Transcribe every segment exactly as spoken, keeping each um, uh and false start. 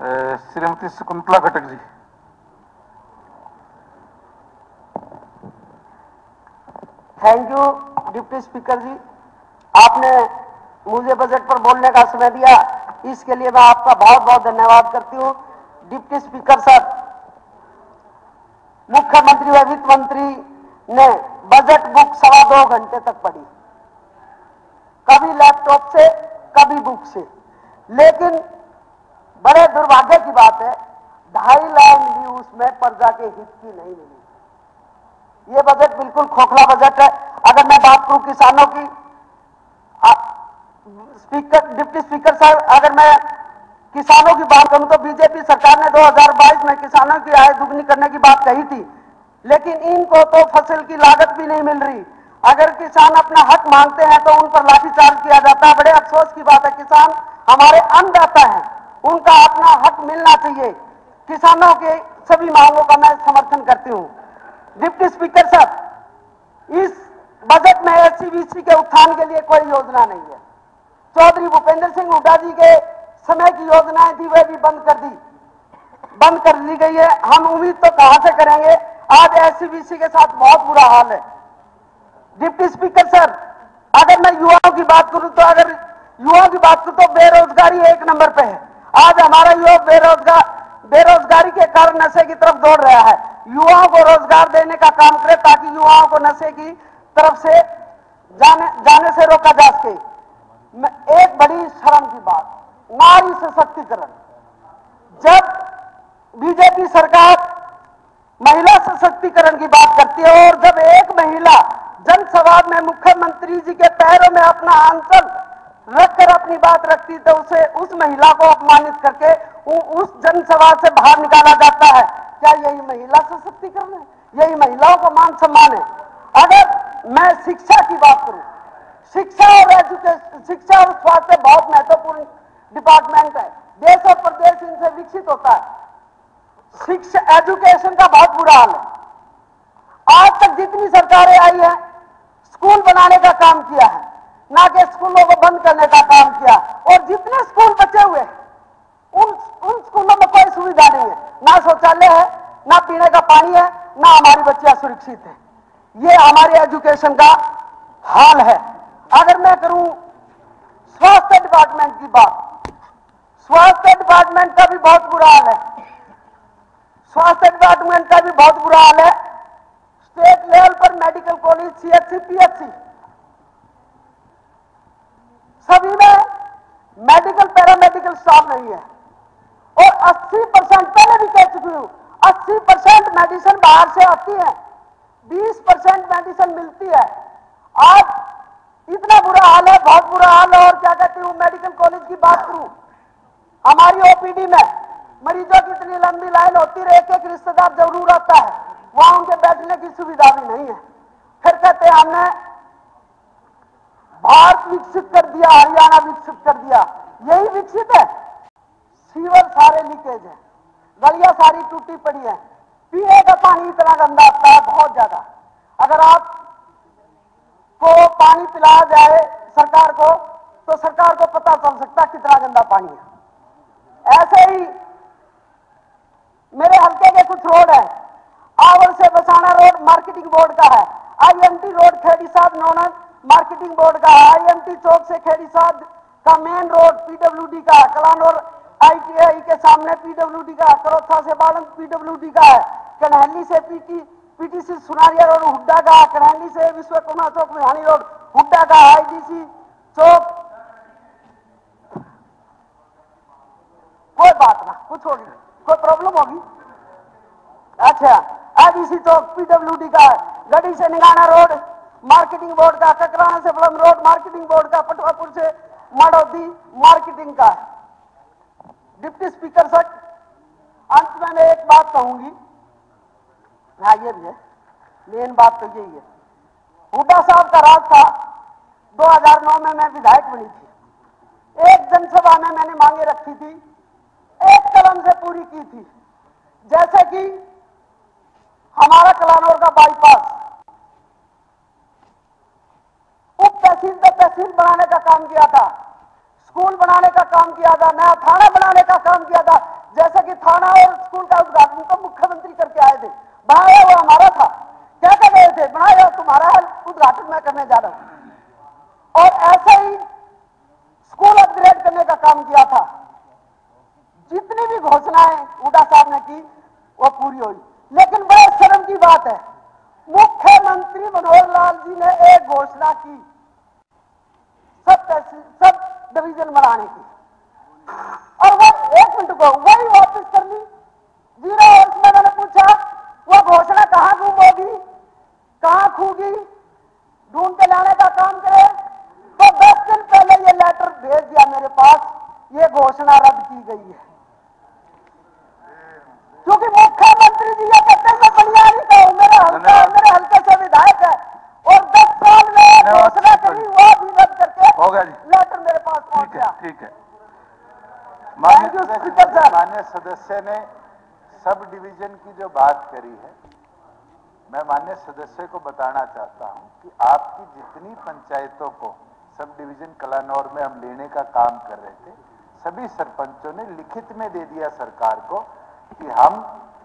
Shrimati Shakuntala Khatak ji. Thank you deputy speaker ji, आपने मुझे budget पर बोलने का समय दिया, इसके लिए मैं आपका बहुत बहुत धन्यवाद करती हूँ। डिप्टी स्पीकर साहब, मुख्यमंत्री व वित्त मंत्री ने बजट बुक सवा दो घंटे तक पढ़ी, कभी लैपटॉप से कभी बुक से, लेकिन बड़े दुर्भाग्य की बात है ढाई लाइन भी उसमें प्रजा के हित की नहीं मिली। ये बजट बिल्कुल खोखला बजट है। अगर मैं बात करूं किसानों की, स्पीकर डिप्टी स्पीकर साहब, अगर मैं किसानों की बात करूं तो बीजेपी सरकार ने दो हज़ार बाईस में किसानों की आय दुगनी करने की बात कही थी, लेकिन इनको तो फसल की लागत भी नहीं मिल रही। अगर किसान अपना हक मांगते हैं तो उन पर लाठीचार्ज किया जाता है। बड़े अफसोस की बात है, किसान हमारे अन्नदाता हैं, उनका अपना हक मिलना चाहिए। किसानों के सभी मांगों का मैं समर्थन करती हूँ। डिप्टी स्पीकर साहब, इस बजट में एससीबीसी के उत्थान के लिए कोई योजना नहीं है। चौधरी भूपेंद्र सिंह हुड्डा जी के समय की योजनाएं थी, वे भी बंद कर दी बंद कर दी गई है। हम उम्मीद तो कहां से करेंगे, आज एससीबीसी के साथ बहुत बुरा हाल है। डिप्टी स्पीकर सर, अगर मैं युवाओं की बात करूं तो अगर युवाओं की बात करूं तो बेरोजगारी एक नंबर पे है। आज हमारा युवा बेरोजगार बेरोजगारी के कारण नशे की तरफ दौड़ रहा है। युवाओं को रोजगार देने का काम करे ताकि युवाओं को नशे की तरफ से जाने जाने से रोका जा सके। एक बड़ी शर्म की बात, नारी सशक्तिकरण। जब बीजेपी सरकार महिला सशक्तिकरण की बात करती है और जब एक महिला जनसभा में मुख्यमंत्री जी के पैरों में अपना आंचल रखकर अपनी बात रखती तो उसे उस महिला को अपमानित करके उ, उस जनसभा से बाहर निकाला जाता है। क्या यही महिला सशक्तिकरण है? यही महिलाओं को मान सम्मान है? अगर मैं शिक्षा की बात करूं, शिक्षा और एजुकेशन, शिक्षा और स्वास्थ्य बहुत महत्वपूर्ण डिपार्टमेंट है। देश और प्रदेश इनसे विकसित होता है। शिक्षा एजुकेशन का बहुत बुरा हाल है। आज तक जितनी सरकारें आई हैं, स्कूल बनाने का काम किया है, ना कि स्कूलों को बंद करने का काम किया। और जितने स्कूल बचे हुए उन उन स्कूलों में कोई सुविधा नहीं है, ना शौचालय है, ना पीने का पानी है, ना हमारी बच्चियां सुरक्षित है। ये हमारे एजुकेशन का हाल है। अगर मैं करूं स्वास्थ्य डिपार्टमेंट की बात, स्वास्थ्य डिपार्टमेंट का भी बहुत बुरा हाल है। स्वास्थ्य डिपार्टमेंट का भी बहुत बुरा हाल है। स्टेट लेवल पर मेडिकल कॉलेज, सीएचसी, पीएचसी सभी में मेडिकल पैरामेडिकल स्टाफ नहीं है। और अस्सी परसेंट, पहले भी कह चुकी हूं, अस्सी परसेंट मेडिसिन बाहर से आती है, बीस परसेंट मेडिसिन मिलती है। आज इतना बुरा हाल है, बहुत बुरा हाल है। और क्या कहती हूँ, मेडिकल कॉलेज की बात करूं, हमारी ओपीडी में मरीजों की इतनी लंबी लाइन होती है, एक एक रिश्तेदार जरूर आता है, वहां उनके बैठने की सुविधा भी नहीं है। फिर कहते हैं हमने भारत विकसित कर दिया, हरियाणा विकसित कर दिया। यही विकसित है? सीवर सारे लीकेज है, गलियां सारी टूटी पड़ी है, पीने का पानी इतना गंदा आता है, बहुत ज्यादा। अगर आप को पानी पिलाया जाए सरकार को, तो सरकार को पता चल सकता कितना गंदा पानी है। ऐसे ही मेरे हलके के कुछ रोड है, आवर से बसाना रोड मार्केटिंग बोर्ड का है, IMT road Kherisad Nonar marketing board का है, आईएमटी चौक से खेड़ीसाद का मेन रोड पीडब्ल्यूडी का, कलानौर आईटीआई के सामने पीडब्ल्यूडी का, करोथा से बलम पीडब्ल्यूडी का है, कन्हैली से PT PTC Sunaria road Hooda का, कन्हैली से विश्वकुमार चौक मिहानी रोड हुड्डा का, आईडीसी चौक, कोई बात ना, कुछ होगी, कोई प्रॉब्लम होगी, अच्छा आईडीसी चौक पीडब्ल्यूडी का, गढ़ी से निगाना रोड मार्केटिंग बोर्ड का, ककराना से बलम रोड मार्केटिंग बोर्ड का, पटवापुर से मड़ौधी मार्केटिंग का। डिप्टी स्पीकर सर, अंत में मैं एक बात कहूंगी, हाँ ये भी है, मेन बात तो यही है। हुड्डा साहब का राज था, दो हज़ार नौ में मैं विधायक बनी थी, एक जनसभा में मैंने मांगे रखी थी, एक कलम से पूरी की थी। जैसे कि हमारा कलानौर का बाईपास, उप तहसील से तहसील बनाने का काम किया था, स्कूल बनाने का काम किया था, नया थाना बनाने का काम किया था, कि थाना और स्कूल का उद्घाटन को मुख्यमंत्री करके आए थे, बनाया हुआ हमारा था, क्या कर रहे थे, बनाया तुम्हारा है, उद्घाटन मैं करने जा रहा हूं। और ऐसे ही स्कूल अपग्रेड करने का काम किया था, जितनी भी घोषणाएं हुड्डा साहब ने की वो पूरी हुई। लेकिन बड़े शर्म की बात है, मुख्यमंत्री मनोहर लाल जी ने एक घोषणा की सब सब डिवीजन बनाने की, और वो एक मिनट को वही वापस कर ली। जीरो वर्ष में मैंने पूछा वो घोषणा कहां गुम होगी, कहां खूगी, ढूंढ के लाने का काम करे। तो दस दिन पहले ये लेटर भेज दिया मेरे पास, ये घोषणा रद्द की गई है, क्योंकि मुख्यमंत्री जी ये कहते हैं मैं बनियारी का हूं, मेरा हल्का मेरे हल्के से विधायक है, और दस साल में घोषणा करी वो भी रद्द करके लेटर मेरे पास पहुंच गया। ठीक है, माननीय सदस्य ने सब डिवीजन की जो बात करी है, मैं माननीय सदस्य को बताना चाहता हूं कि आपकी जितनी पंचायतों को सब डिवीजन कलानौर में हम लेने का काम कर रहे थे, सभी सरपंचों ने लिखित में दे दिया सरकार को कि हम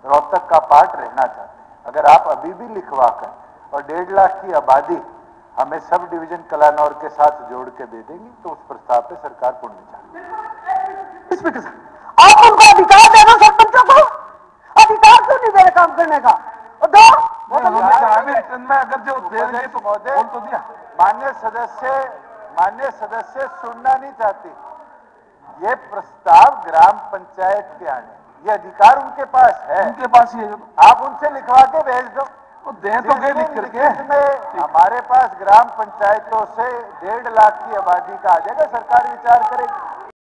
रोहतक का पार्ट रहना चाहते हैं। अगर आप अभी भी लिखवा कर और डेढ़ लाख की आबादी हमें सब डिवीजन कलानौर के साथ जोड़ के दे देंगी तो उस प्रस्ताव पे सरकार पुण्य चाहती है। आप उनको अधिकार देना, सरपंचों को अधिकार क्यों नहीं दे रहे काम करने का? मान्य सदस्य मान्य सदस्य सुनना नहीं चाहती। ये प्रस्ताव ग्राम पंचायत के आने, ये अधिकार उनके पास है, उनके पास ही है। आप उनसे लिखवा के भेज दो, तो दे तो गए लिख करके। इसमें हमारे पास ग्राम पंचायतों से डेढ़ लाख की आबादी का आ जाएगा, सरकार विचार करेगी।